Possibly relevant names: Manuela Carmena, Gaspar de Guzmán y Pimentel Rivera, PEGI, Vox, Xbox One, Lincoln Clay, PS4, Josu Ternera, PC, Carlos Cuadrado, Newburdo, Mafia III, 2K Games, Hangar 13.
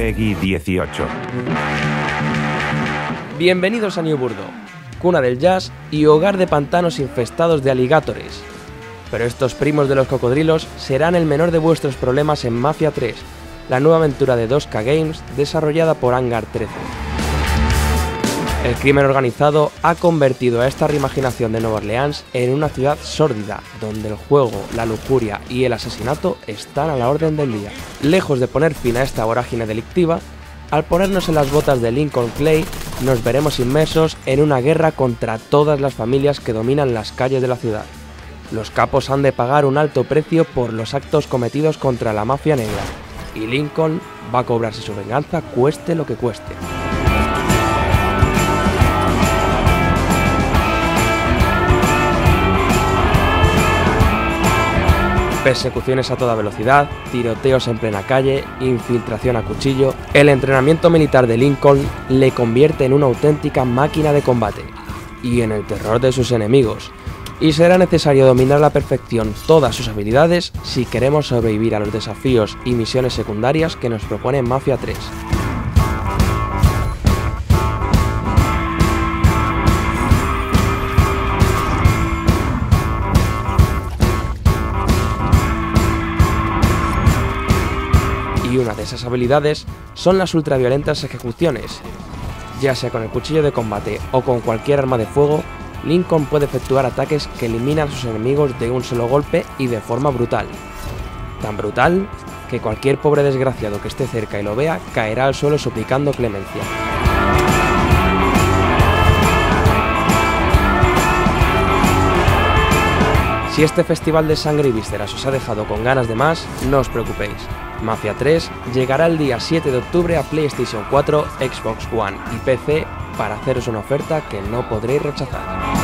PEGI 18. Bienvenidos a Newburdo, cuna del jazz y hogar de pantanos infestados de aligatores. Pero estos primos de los cocodrilos serán el menor de vuestros problemas en Mafia 3, la nueva aventura de 2K Games desarrollada por Hangar 13. El crimen organizado ha convertido a esta reimaginación de Nueva Orleans en una ciudad sórdida, donde el juego, la lujuria y el asesinato están a la orden del día. Lejos de poner fin a esta vorágine delictiva, al ponernos en las botas de Lincoln Clay, nos veremos inmersos en una guerra contra todas las familias que dominan las calles de la ciudad. Los capos han de pagar un alto precio por los actos cometidos contra la mafia negra, y Lincoln va a cobrarse su venganza cueste lo que cueste. Persecuciones a toda velocidad, tiroteos en plena calle, infiltración a cuchillo... El entrenamiento militar de Lincoln le convierte en una auténtica máquina de combate y en el terror de sus enemigos, y será necesario dominar a la perfección todas sus habilidades si queremos sobrevivir a los desafíos y misiones secundarias que nos propone Mafia 3. Y una de esas habilidades son las ultraviolentas ejecuciones. Ya sea con el cuchillo de combate o con cualquier arma de fuego, Lincoln puede efectuar ataques que eliminan a sus enemigos de un solo golpe y de forma brutal. Tan brutal que cualquier pobre desgraciado que esté cerca y lo vea caerá al suelo suplicando clemencia. Si este festival de sangre y vísceras os ha dejado con ganas de más, no os preocupéis. Mafia 3 llegará el día 7 de octubre a PlayStation 4, Xbox One y PC para haceros una oferta que no podréis rechazar.